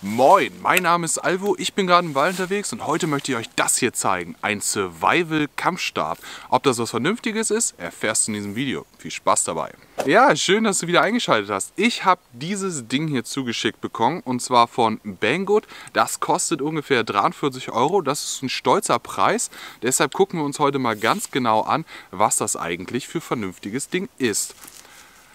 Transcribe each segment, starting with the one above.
Moin, mein Name ist Alvo, ich bin gerade im Wald unterwegs und heute möchte ich euch das hier zeigen, ein Survival-Kampfstab. Ob das was Vernünftiges ist, erfährst du in diesem Video. Viel Spaß dabei. Ja, schön, dass du wieder eingeschaltet hast. Ich habe dieses Ding hier zugeschickt bekommen und zwar von Banggood. Das kostet ungefähr 43 Euro, das ist ein stolzer Preis. Deshalb gucken wir uns heute mal ganz genau an, was das eigentlich für ein vernünftiges Ding ist.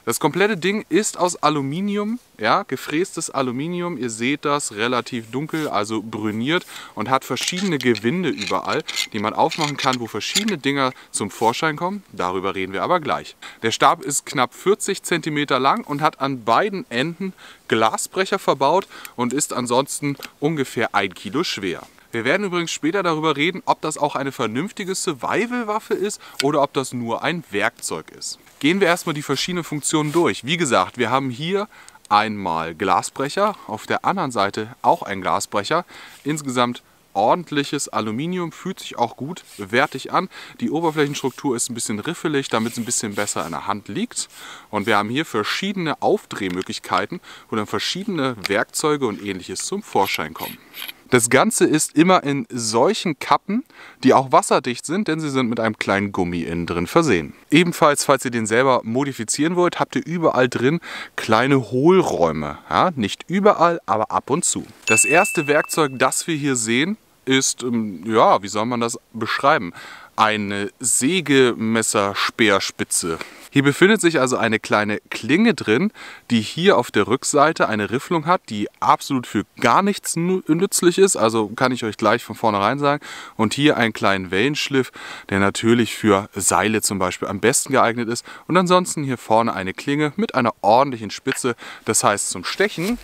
Das komplette Ding ist aus Aluminium, ja, gefrästes Aluminium, ihr seht das, relativ dunkel, also brüniert und hat verschiedene Gewinde überall, die man aufmachen kann, wo verschiedene Dinger zum Vorschein kommen, darüber reden wir aber gleich. Der Stab ist knapp 40 cm lang und hat an beiden Enden Glasbrecher verbaut und ist ansonsten ungefähr 1 Kilo schwer. Wir werden übrigens später darüber reden, ob das auch eine vernünftige Survival-Waffe ist oder ob das nur ein Werkzeug ist. Gehen wir erstmal die verschiedenen Funktionen durch. Wie gesagt, wir haben hier einmal Glasbrecher, auf der anderen Seite auch ein Glasbrecher. Insgesamt ordentliches Aluminium, fühlt sich auch gut wertig an. Die Oberflächenstruktur ist ein bisschen riffelig, damit es ein bisschen besser in der Hand liegt. Und wir haben hier verschiedene Aufdrehmöglichkeiten, wo dann verschiedene Werkzeuge und Ähnliches zum Vorschein kommen. Das Ganze ist immer in solchen Kappen, die auch wasserdicht sind, denn sie sind mit einem kleinen Gummi innen drin versehen. Ebenfalls, falls ihr den selber modifizieren wollt, habt ihr überall drin kleine Hohlräume. Ja, nicht überall, aber ab und zu. Das erste Werkzeug, das wir hier sehen, ist, ja, wie soll man das beschreiben? Eine Sägemesser-Speerspitze. Hier befindet sich also eine kleine Klinge drin, die hier auf der Rückseite eine Rifflung hat, die absolut für gar nichts nützlich ist, also kann ich euch gleich von vornherein sagen. Und hier einen kleinen Wellenschliff, der natürlich für Seile zum Beispiel am besten geeignet ist. Und ansonsten hier vorne eine Klinge mit einer ordentlichen Spitze. Das heißt, zum Stechen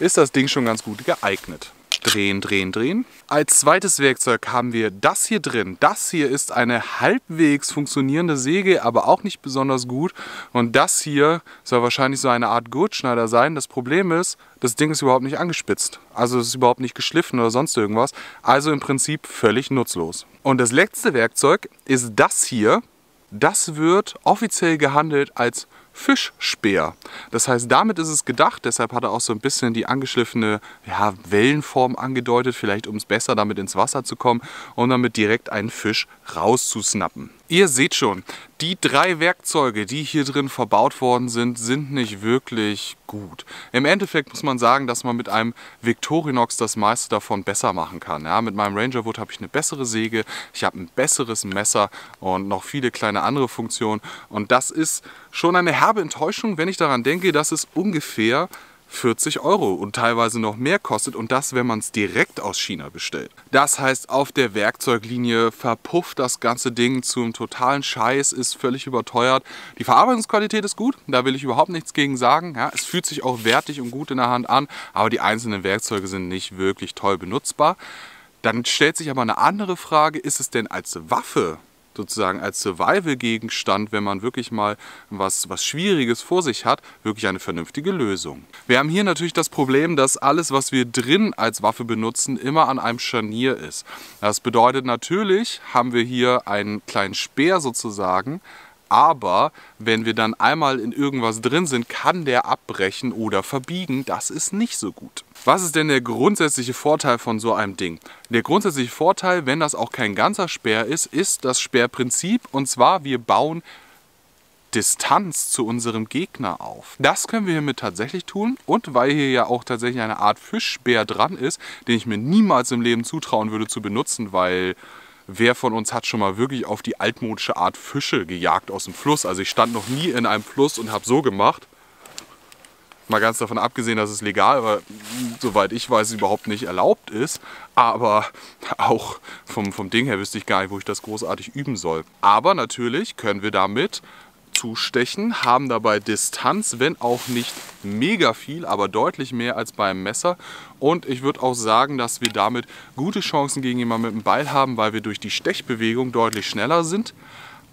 ist das Ding schon ganz gut geeignet. Drehen, drehen, drehen. Als zweites Werkzeug haben wir das hier drin. Das hier ist eine halbwegs funktionierende Säge, aber auch nicht besonders gut. Und das hier soll wahrscheinlich so eine Art Gurtschneider sein. Das Problem ist, das Ding ist überhaupt nicht angespitzt. Also es ist überhaupt nicht geschliffen oder sonst irgendwas. Also im Prinzip völlig nutzlos. Und das letzte Werkzeug ist das hier. Das wird offiziell gehandelt als Fischspeer. Das heißt, damit ist es gedacht, deshalb hat er auch so ein bisschen die angeschliffene, ja, Wellenform angedeutet, vielleicht um es besser damit ins Wasser zu kommen und damit direkt einen Fisch rauszusnappen. Ihr seht schon, die drei Werkzeuge, die hier drin verbaut worden sind, sind nicht wirklich gut. Im Endeffekt muss man sagen, dass man mit einem Victorinox das meiste davon besser machen kann. Ja, mit meinem Ranger Wood habe ich eine bessere Säge, ich habe ein besseres Messer und noch viele kleine andere Funktionen. Und das ist schon eine herbe Enttäuschung, wenn ich daran denke, dass es ungefähr 40 Euro und teilweise noch mehr kostet und das, wenn man es direkt aus China bestellt. Das heißt, auf der Werkzeuglinie verpufft das ganze Ding zum totalen Scheiß, ist völlig überteuert. Die Verarbeitungsqualität ist gut, da will ich überhaupt nichts gegen sagen. Ja, es fühlt sich auch wertig und gut in der Hand an, aber die einzelnen Werkzeuge sind nicht wirklich toll benutzbar. Dann stellt sich aber eine andere Frage, ist es denn als Waffe, sozusagen als Survival-Gegenstand, wenn man wirklich mal was Schwieriges vor sich hat, wirklich eine vernünftige Lösung. Wir haben hier natürlich das Problem, dass alles, was wir drin als Waffe benutzen, immer an einem Scharnier ist. Das bedeutet natürlich, haben wir hier einen kleinen Speer sozusagen, aber wenn wir dann einmal in irgendwas drin sind, kann der abbrechen oder verbiegen. Das ist nicht so gut. Was ist denn der grundsätzliche Vorteil von so einem Ding? Der grundsätzliche Vorteil, wenn das auch kein ganzer Speer ist, ist das Speerprinzip. Und zwar, wir bauen Distanz zu unserem Gegner auf. Das können wir hiermit tatsächlich tun und weil hier ja auch tatsächlich eine Art Fischspeer dran ist, den ich mir niemals im Leben zutrauen würde zu benutzen, weil... Wer von uns hat schon mal wirklich auf die altmodische Art Fische gejagt aus dem Fluss? Also ich stand noch nie in einem Fluss und habe so gemacht. Mal ganz davon abgesehen, dass es legal, aber soweit ich weiß, überhaupt nicht erlaubt ist. Aber auch vom Ding her wüsste ich gar nicht, wo ich das großartig üben soll. Aber natürlich können wir damit zustechen, haben dabei Distanz, wenn auch nicht mega viel, aber deutlich mehr als beim Messer. Und ich würde auch sagen, dass wir damit gute Chancen gegen jemanden mit dem Beil haben, weil wir durch die Stechbewegung deutlich schneller sind.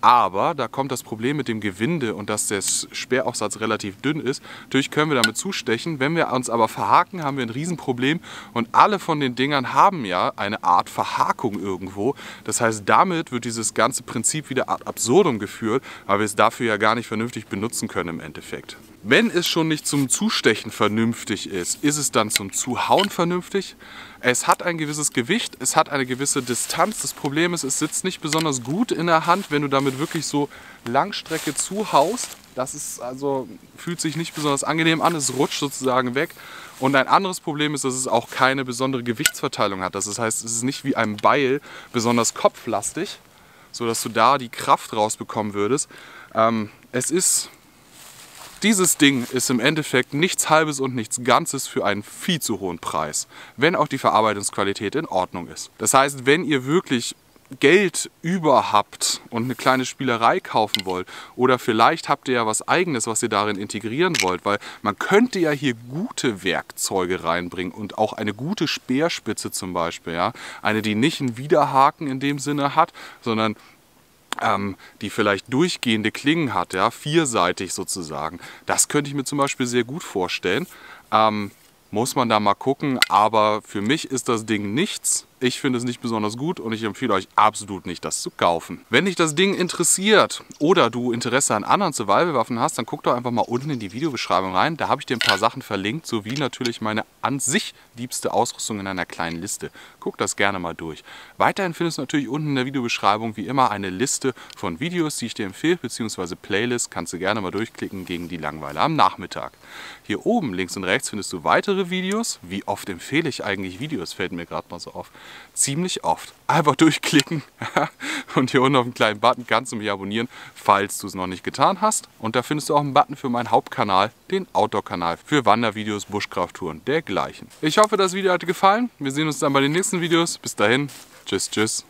Aber da kommt das Problem mit dem Gewinde und dass der Speeraufsatz relativ dünn ist. Natürlich können wir damit zustechen. Wenn wir uns aber verhaken, haben wir ein Riesenproblem. Und alle von den Dingern haben ja eine Art Verhakung irgendwo. Das heißt, damit wird dieses ganze Prinzip wieder ad absurdum geführt, weil wir es dafür ja gar nicht vernünftig benutzen können im Endeffekt. Wenn es schon nicht zum Zustechen vernünftig ist, ist es dann zum Zuhauen vernünftig? Es hat ein gewisses Gewicht, es hat eine gewisse Distanz. Das Problem ist, es sitzt nicht besonders gut in der Hand, wenn du damit wirklich so Langstrecke zuhaust. Das ist also, fühlt sich nicht besonders angenehm an, es rutscht sozusagen weg. Und ein anderes Problem ist, dass es auch keine besondere Gewichtsverteilung hat. Das heißt, es ist nicht wie ein Beil besonders kopflastig, sodass du da die Kraft rausbekommen würdest. Dieses Ding ist im Endeffekt nichts Halbes und nichts Ganzes für einen viel zu hohen Preis, wenn auch die Verarbeitungsqualität in Ordnung ist. Das heißt, wenn ihr wirklich Geld über habt und eine kleine Spielerei kaufen wollt oder vielleicht habt ihr ja was Eigenes, was ihr darin integrieren wollt, weil man könnte ja hier gute Werkzeuge reinbringen und auch eine gute Speerspitze zum Beispiel, ja? Eine, die nicht einen Widerhaken in dem Sinne hat, sondern die vielleicht durchgehende Klingen hat, ja, vierseitig sozusagen. Das könnte ich mir zum Beispiel sehr gut vorstellen. Muss man da mal gucken, aber für mich ist das Ding nichts. Ich finde es nicht besonders gut und ich empfehle euch absolut nicht, das zu kaufen. Wenn dich das Ding interessiert oder du Interesse an anderen Survival-Waffen hast, dann guck doch einfach mal unten in die Videobeschreibung rein. Da habe ich dir ein paar Sachen verlinkt, sowie natürlich meine an sich liebste Ausrüstung in einer kleinen Liste. Guck das gerne mal durch. Weiterhin findest du natürlich unten in der Videobeschreibung wie immer eine Liste von Videos, die ich dir empfehle, beziehungsweise Playlist. Kannst du gerne mal durchklicken gegen die Langeweile am Nachmittag. Hier oben links und rechts findest du weitere Videos. Wie oft empfehle ich eigentlich Videos, fällt mir gerade mal so auf. Ziemlich oft. Einfach durchklicken und hier unten auf den kleinen Button kannst du mich abonnieren, falls du es noch nicht getan hast. Und da findest du auch einen Button für meinen Hauptkanal, den Outdoor-Kanal, für Wandervideos, Buschkrafttouren, dergleichen. Ich hoffe, das Video hat dir gefallen. Wir sehen uns dann bei den nächsten Videos. Bis dahin. Tschüss, tschüss.